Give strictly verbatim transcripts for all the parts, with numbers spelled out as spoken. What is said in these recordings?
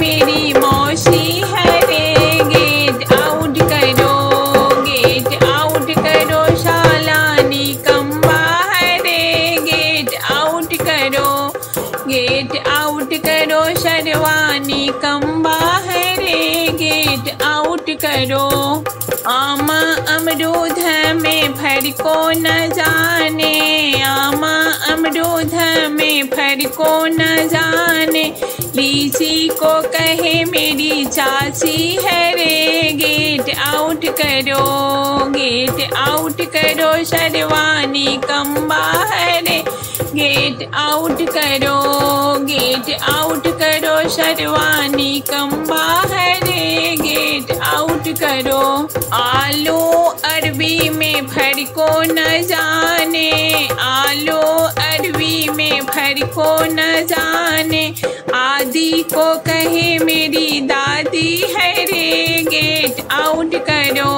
मेरी मौसी है रे, गेट आउट करो गेट आउट करो, शालानी कम्बा है रे गेट आउट करो गेट आउट करो, शर्वानी कम्बा है रे गेट आउट करो। आमा अमरूद में फर को न जाने, आमा अमरूद में फर को न जाने, लीची को कहे मेरी चाची है रे गेट आउट करो गेट आउट करो, शर्वानी कम्बा है रे गेट आउट करो गेट आउट करो, शर्वानी कम्बा है रे गेट आउट करो। आलू अरबी में फर को न जाने, आलू अरबी में फर को न जाने, दादी को कहे मेरी दादी है रे गेट आउट करो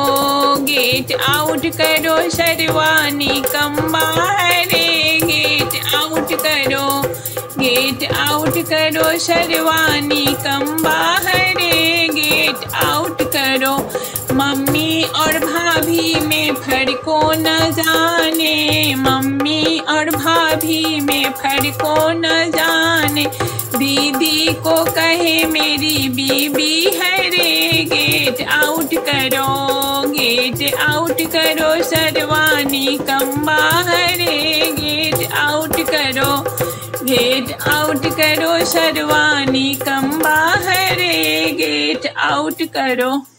गेट आउट करो, शर्वानी कम्बा है रे गेट आउट करो गेट आउट करो, शर्वानी कम्बा है रे गेट आउट करो। मम्मी और भाभी में फर को न जाने, मम्मी और भाभी में फर को न जाने, दीदी को कहे मेरी बीबी है रे गेट आउट करो गेट आउट करो, शर्वानी कम्बा है रे गेट आउट करो गेट आउट करो, शर्वानी कम्बा है रे गेट आउट करो।